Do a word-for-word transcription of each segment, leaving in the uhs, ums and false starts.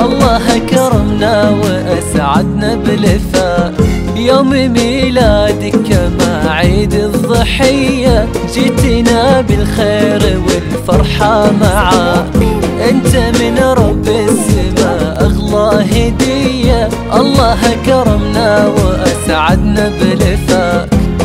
الله كرمنا واسعدنا بلفاء يوم ميلادك كما عيد الضحية جيتنا بالخير والفرحة معا انت من رب السماء اغلى هدية الله كرمنا واسعدنا بلفاء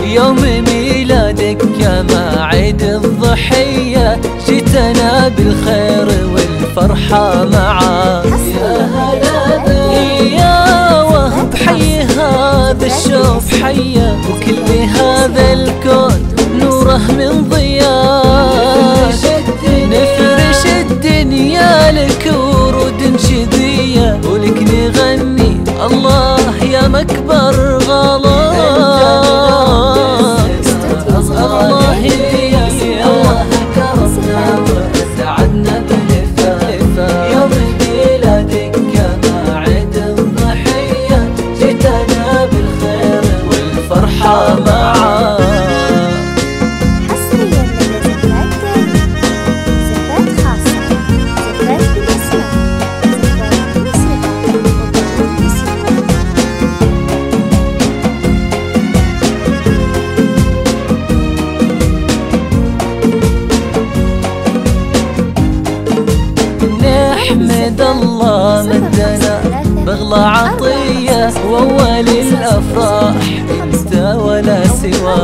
يوم ميلادك كما عيد الضحية جيتنا بالخير والفرحة معا يا هلا يا وهب حي هذا الشوف حيا وكل هذا الكون نوره من ضياء نفرش الدنيا لك ورود شذية ولك نغني الله يا مكبر غلا الله يا الله كرمنا وسعدنا بلفا يوم ميلادك كما عيد الضحية جيتنا بالخير والفرحة معا نحمد الله مدنا بغلى عطية وأول الأفراح أنت ولا سوى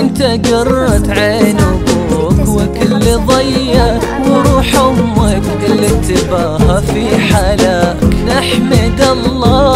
أنت قرة عين أبوك وكل ضية وروح أمك اللي تباها في حلاك نحمد الله